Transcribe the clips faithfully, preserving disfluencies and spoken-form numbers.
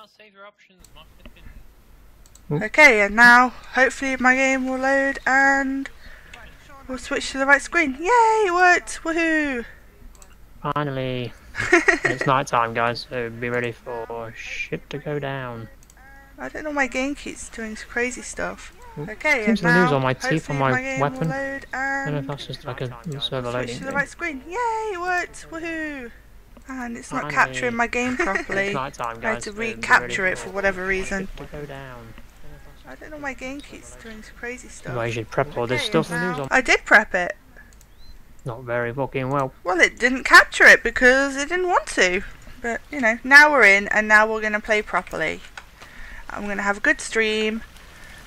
can't save your options, my flipping. Okay, and now hopefully my game will load and we'll switch to the right screen. Yay, it worked! Woohoo! Finally. It's night time, guys, so be ready for shit to go down. I don't know, my game keeps doing crazy stuff. Okay, seems and now, lose all my teeth on my, my weapon. Load and I don't know if that's just like a server loading. Switch to the right screen. Yay, it worked! Woohoo! And it's not Finally. Capturing my game properly. It's night time, guys. I had to recapture it for whatever reason. Go down. I don't know, my game keeps doing crazy stuff. Well, you should prep all this okay, stuff. Now, I did prep it. Not very fucking well. Well, it didn't capture it because it didn't want to. But, you know, now we're in and now we're going to play properly. I'm going to have a good stream.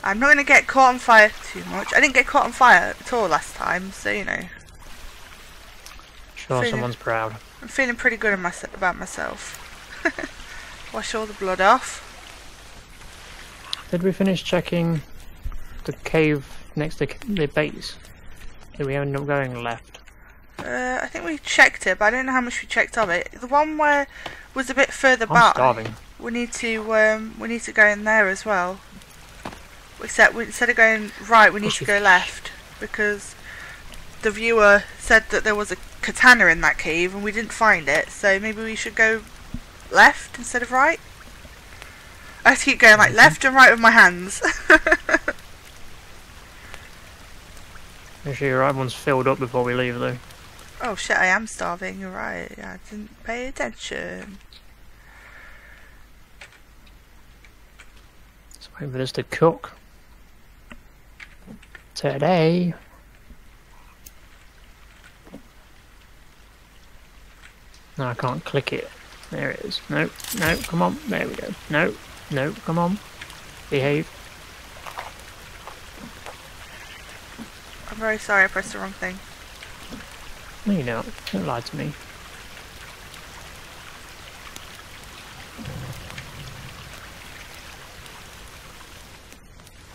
I'm not going to get caught on fire too much. I didn't get caught on fire at all last time, so, you know. Sure, feeling, someone's proud. I'm feeling pretty good about myself. Wash all the blood off. Did we finish checking the cave next to the base? Did we end up going left? Uh, I think we checked it, but I don't know how much we checked of it. The one where was a bit further I'm back. Starving. We need to um, we need to go in there as well. Except we, instead of going right, we need to go left because the viewer said that there was a katana in that cave and we didn't find it. So maybe we should go left instead of right. I have to keep going like left and right with my hands. Make sure your right one's filled up before we leave, though. Oh shit! I am starving. You're right. I didn't pay attention. Let's wait for this to cook. Today. No, I can't click it. There it is. No, no. Come on. There we go. No, no. Come on. Behave. I'm very sorry I pressed the wrong thing. No, you don't. Don't lie to me.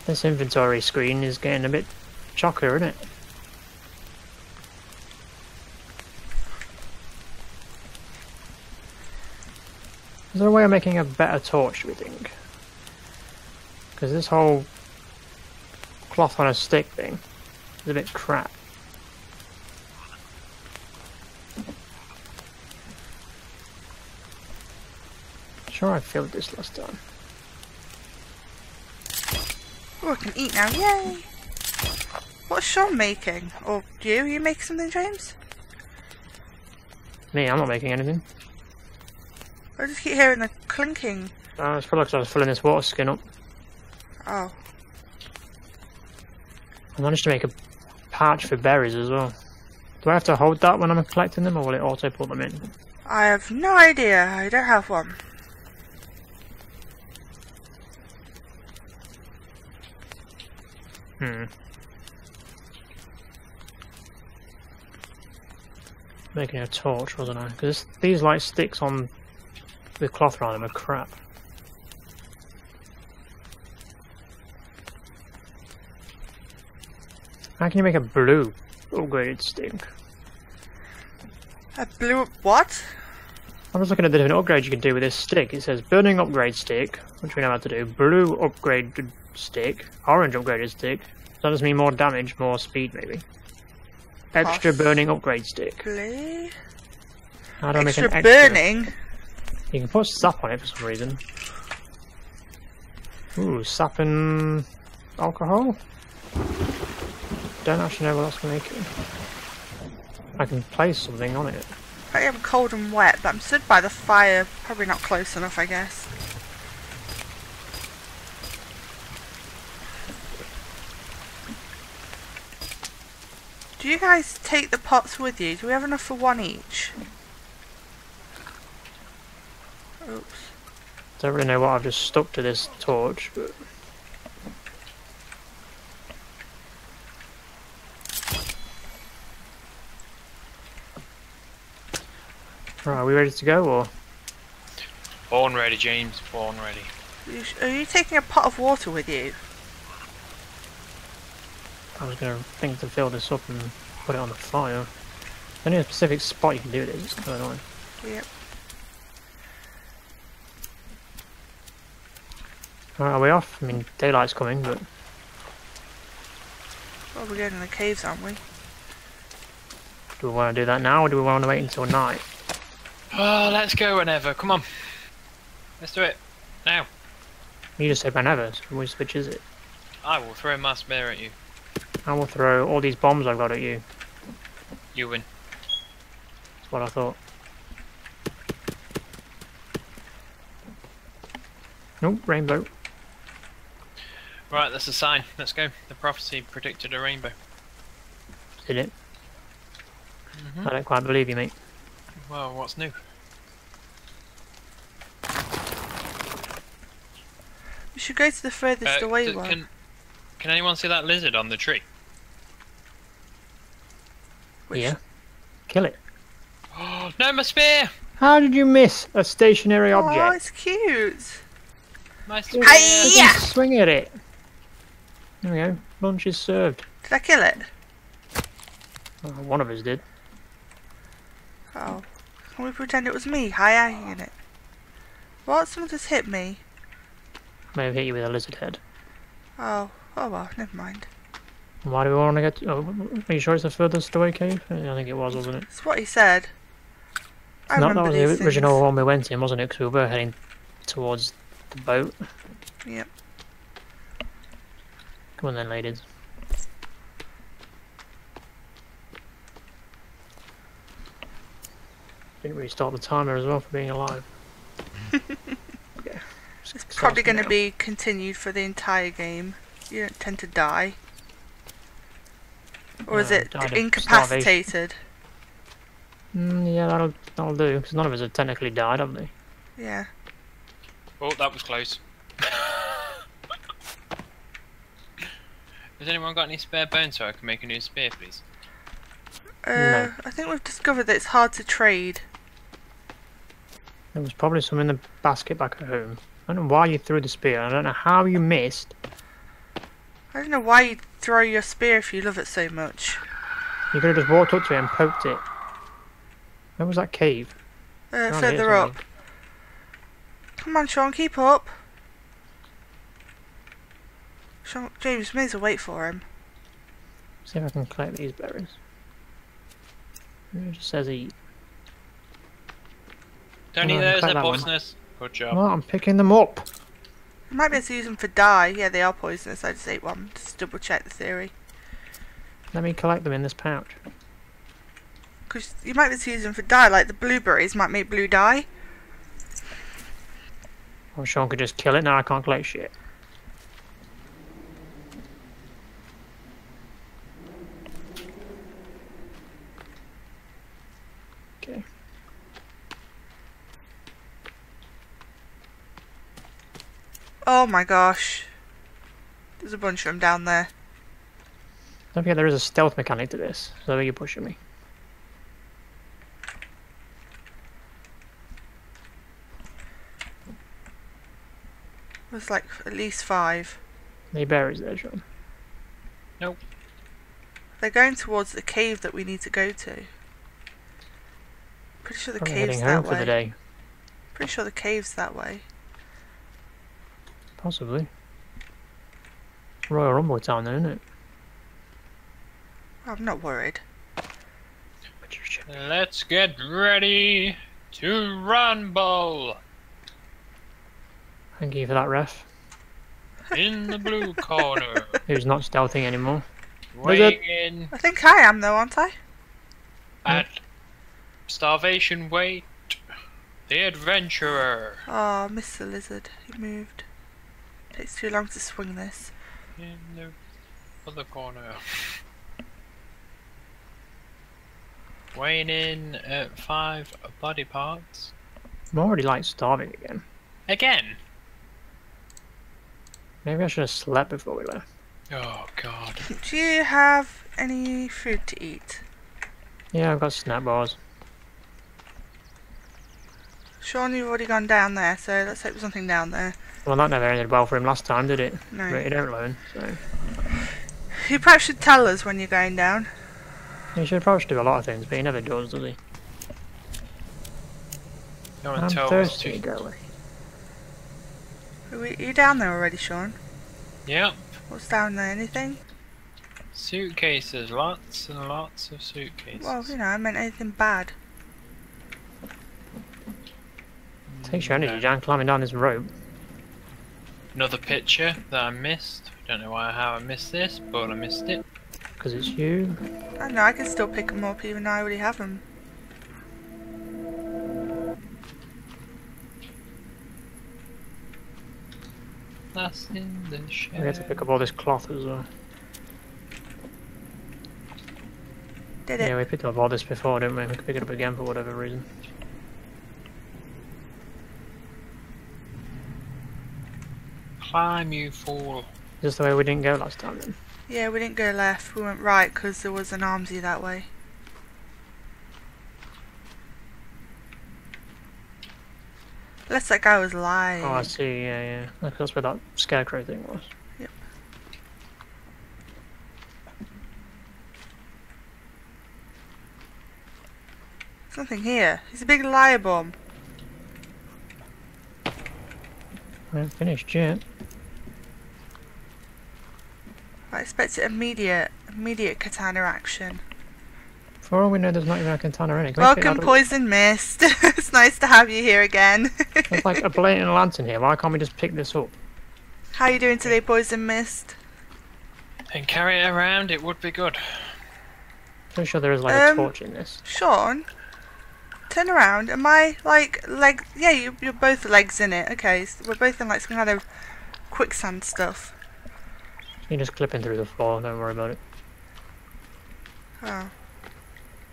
This inventory screen is getting a bit chocker, isn't it? Is there a way of making a better torch, do we think? Because this whole cloth on a stick thing is a bit crap. I'm sure I filled this last time. Oh, I can eat now, yay! What's Sean making? Or you? You make something, James? Me, I'm not making anything. I just keep hearing the clinking. Oh, it's probably because I was filling this water skin up. Oh. I managed to make a pouch for berries as well. Do I have to hold that when I'm collecting them, or will it auto put them in? I have no idea. I don't have one. Hmm. Making a torch, wasn't I? Because these like sticks on the cloth around them are crap. How can you make a blue upgraded stick? A blue what? I'm just looking at the different upgrades you can do with this stick. It says burning upgrade stick, which we know how to do. Blue upgraded stick. Orange upgraded stick. That does mean more damage, more speed, maybe. Extra Possibly. burning upgrade stick. How do I make an extra burning? You can put sap on it for some reason. Ooh, sap and alcohol? Don't actually know what else to make it. I can place something on it. I am cold and wet, but I'm stood by the fire. Probably not close enough, I guess. Do you guys take the pots with you? Do we have enough for one each? Oops. Don't really know what I've just stuck to this torch, but right, are we ready to go or? Born ready, James. Born ready. You sh are you taking a pot of water with you? I was going to think to fill this up and put it on the fire. There's only a specific spot you can do this. It's kind of annoying. Yep. Right, are we off? I mean, daylight's coming, but... Well, we're going in the caves, aren't we? Do we want to do that now, or do we want to wait until night? Oh, let's go whenever. Come on. Let's do it. Now. You just said whenever, so which, which is it? I will throw my spear at you. I will throw all these bombs I've got at you. You win. That's what I thought. Nope, rainbow. Right, that's a sign. Let's go. The prophecy predicted a rainbow. Did it? Mm-hmm. I don't quite believe you, mate. Well, what's new? We should go to the furthest uh, away one. Can, can anyone see that lizard on the tree? Which? Yeah. Kill it. Oh, no, my spear! How did you miss a stationary oh, object? Oh, it's cute. My spear. Hi-ya! Swing at it. There we go. Lunch is served. Did I kill it? Oh, one of us did. Oh, can we pretend it was me high-eyeing it? What? Someone just hit me. May have hit you with a lizard head. Oh, oh well, never mind. Why do we want to get? To, oh, are you sure it's the furthest away cave? I think it was, wasn't it? That's what he said. I Not that was the original things. one we went in, wasn't it? Because we were heading towards the boat. Yep. Come on then, ladies. Didn't restart the timer as well for being alive. Yeah. It's, it's probably going to be continued for the entire game. You don't tend to die. Or no, is it incapacitated? Mm, yeah, that'll, that'll do. Because none of us have technically died, have they? Yeah. Oh, that was close. Has anyone got any spare bones so I can make a new spear, please? Uh, no. I think we've discovered that it's hard to trade. There was probably some in the basket back at home. I don't know why you threw the spear. I don't know how you missed. I don't know why you throw your spear if you love it so much. You could have just walked up to it and poked it. Where was that cave? Uh, oh, further up. Something. Come on, Sean, keep up. Sean, James, may as well wait for him. See if I can collect these berries. It just says eat. Don't eat those, they're poisonous. Good job. Well, I'm picking them up. I might be able to use them for dye. Yeah, they are poisonous. I just ate one. Just double check the theory. Let me collect them in this pouch. Because you might be able to use them for dye, like the blueberries might make blue dye. Well, Sean could just kill it. Now I can't collect shit. Oh my gosh. There's a bunch of them down there. Don't forget there is a stealth mechanic to this, so you're pushing me. There's like at least five. Any berries there, John? Nope. They're going towards the cave that we need to go to. Pretty sure the Probably cave's that way. For the day. Pretty sure the cave's that way. Possibly. Royal Rumble time then, isn't it? I'm not worried. But you should. Let's get ready to rumble! Thank you for that, ref. In the blue corner. Who's not stealthing anymore? Weighing in. I think I am though, aren't I? At hmm? starvation weight, the adventurer. Oh, missed the lizard. He moved. Takes too long to swing this. In the other corner. Weighing in at five body parts. I'm already like starving again. Again? Maybe I should have slept before we left. Oh god. Do you have any food to eat? Yeah, I've got snack bars. Sean, you've already gone down there, so let's hope there's something down there. Well, that never ended well for him last time, did it? No. But he don't learn, so... You perhaps should tell us when you're going down. He should probably do a lot of things, but he never does, does he? No one I'm tells thirsty, us to. Go away. Are you down there already, Sean? Yep. What's down there? Anything? Suitcases. Lots and lots of suitcases. Well, you know, I meant anything bad. Takes your energy down climbing down this rope. Another picture that I missed. Don't know why how I missed this, but I missed it. Because it's you. I know, I can still pick them up even though I already have them. That's in the shed. We have to pick up all this cloth as well. Did it? Yeah, we picked up all this before, didn't we? We could pick it up again for whatever reason. Climb, you fool. Just the way we didn't go last time then. Yeah, we didn't go left, we went right because there was an Armsy that way. Unless that guy was lying. Oh, I see, yeah, yeah. That's where that scarecrow thing was. Yep. There's nothing here. It's a big liar bomb. I haven't finished yet. I expected immediate, immediate katana action. For all we know, there's not even a katana in it. Can Welcome, Poison Mist. It's nice to have you here again. There's like a blatant lantern here. Why can't we just pick this up? How are you doing today, Poison Mist? And carry it around. It would be good. I'm sure there is like um, a torch in this. Sean, turn around. Am I like leg? Yeah, you, you're both legs in it. Okay, so we're both in like some kind of quicksand stuff. You just clip in through the floor, don't worry about it. Oh.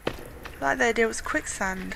I like the idea it was quicksand.